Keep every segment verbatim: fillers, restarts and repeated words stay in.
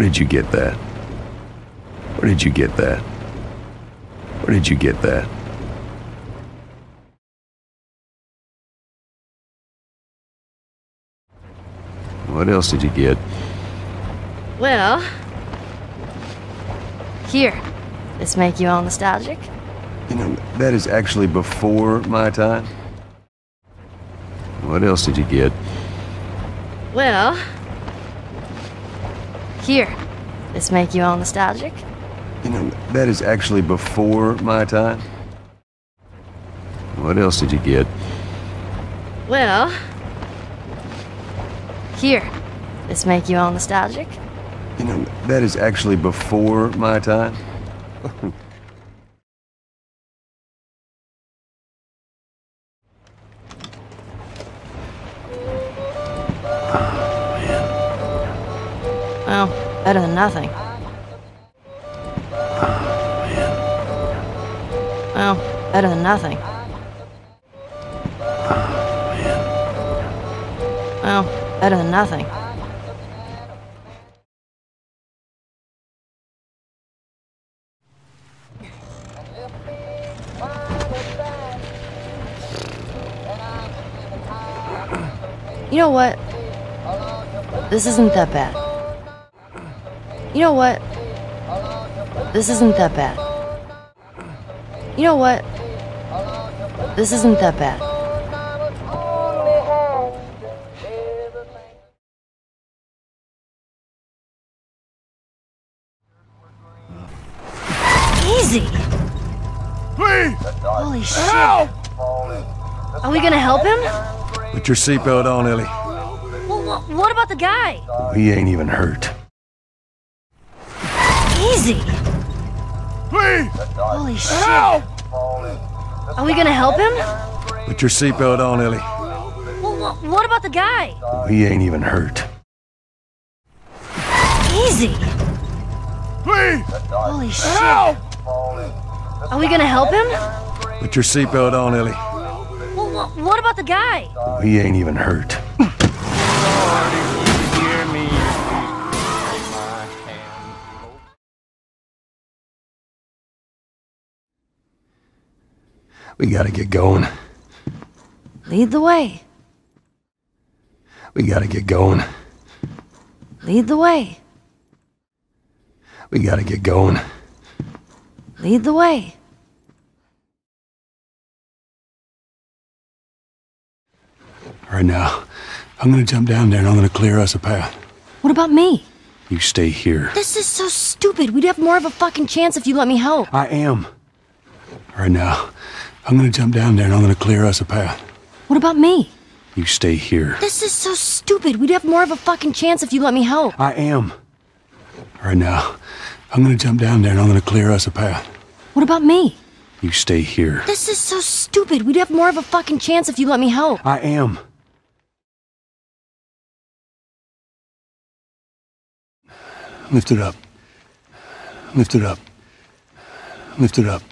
Where did you get that? Where did you get that? Where did you get that? What else did you get? Well, here. This make you all nostalgic? You know, that is actually before my time. What else did you get? Well, here. This make you all nostalgic? You know, that is actually before my time. What else did you get? Well, here. This make you all nostalgic? You know, that is actually before my time. Oh, man. Well, better than nothing. Oh, man. Well, better than nothing. Oh, man. Well, better than nothing. You know what? This isn't that bad. You know what? This isn't that bad. You know what? This isn't that bad. Easy! Please! Holy shit! Help! Are we gonna help him? Put your seatbelt on, Ellie. Well, what about the guy? He ain't even hurt. Easy! Please! Holy shit! Help! Are we gonna help him? Put your seatbelt on, Ellie. Well, what about the guy? He ain't even hurt. Easy! Please! Holy shit! Help! Are we gonna help him? Put your seatbelt on, Ellie. What about the guy? He ain't even hurt. We gotta get going. Lead the way. We gotta get going. Lead the way. We gotta get going. Lead the way. Right now, I'm gonna jump down there and I'm gonna clear us a path. What about me? You stay here. This is so stupid. We'd have more of a fucking chance if you let me help. I am. Right now, I'm gonna jump down there and I'm gonna clear us a path. What about me? You stay here. This is so stupid. We'd have more of a fucking chance if you let me help. I am. Right now, I'm gonna jump down there and I'm gonna clear us a path. What about me? You stay here. This is so stupid. We'd have more of a fucking chance if you let me help. I am. Lift it up. Lift it up. Lift it up.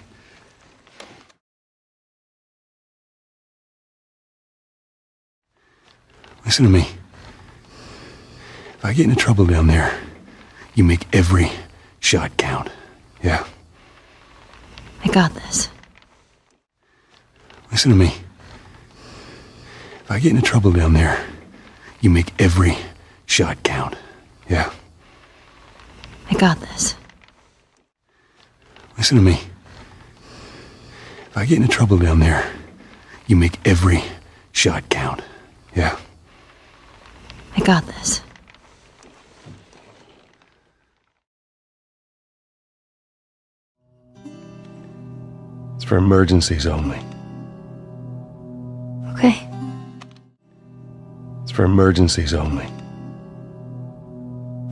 Listen to me. If I get into trouble down there, you make every shot count. Yeah. I got this. Listen to me. If I get into trouble down there, you make every shot count. Yeah. I got this. Listen to me. If I get into trouble down there, you make every shot count. Yeah. I got this. It's for emergencies only. Okay. It's for emergencies only.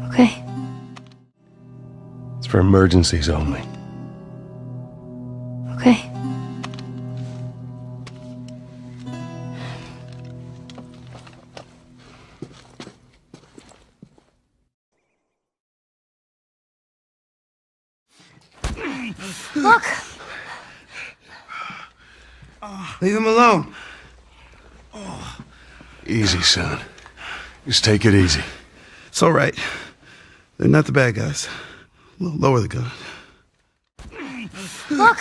Okay. For emergencies only. Okay. Look! Leave him alone. Oh. Easy, son. Just take it easy. It's all right. They're not the bad guys. L- lower the gun. Look!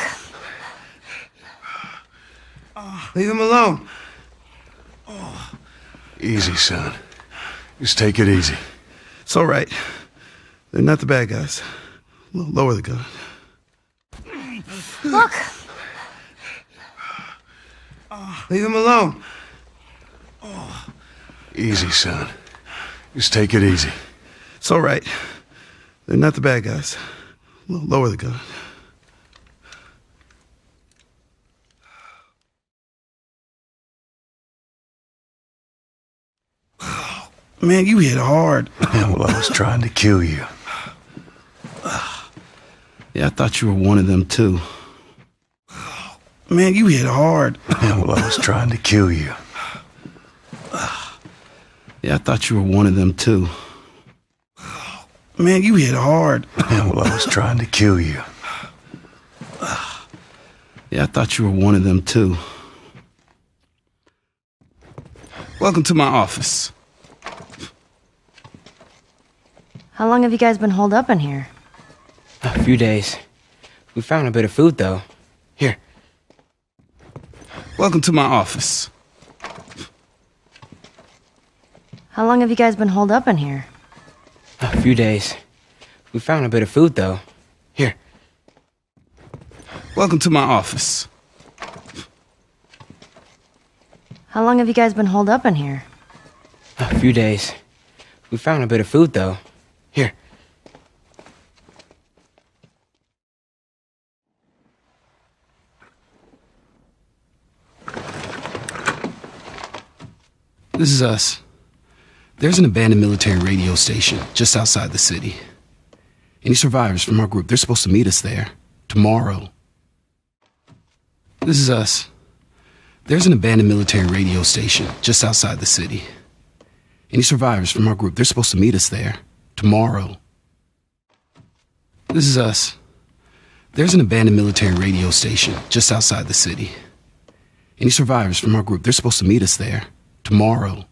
Leave him alone. Easy, son. Just take it easy. It's all right. They're not the bad guys. L- lower the gun. Look! Leave him alone. Easy, son. Just take it easy. It's all right. They're not the bad guys. L- lower the gun. Man, you hit hard. Yeah, well, I was trying to kill you. Yeah, I thought you were one of them, too. Man, you hit hard. Yeah, well, I was trying to kill you. Yeah, I thought you were one of them, too. Man, you hit hard. Yeah, well, I was trying to kill you. Yeah, I thought you were one of them, too. Welcome to my office. How long have you guys been holed up in here? A few days. We found a bit of food, though. Here. Welcome to my office. How long have you guys been holed up in here? A few days. We found a bit of food, though. Here. Welcome to my office. How long have you guys been holed up in here? A few days. We found a bit of food, though. Here. This is us. There's an abandoned military radio station just outside the city. Any survivors from our group, they're supposed to meet us there tomorrow. This is us. There's an abandoned military radio station just outside the city. Any survivors from our group, they're supposed to meet us there. Tomorrow. This is us. There's an abandoned military radio station just outside the city. Any survivors from our group, they're supposed to meet us there tomorrow.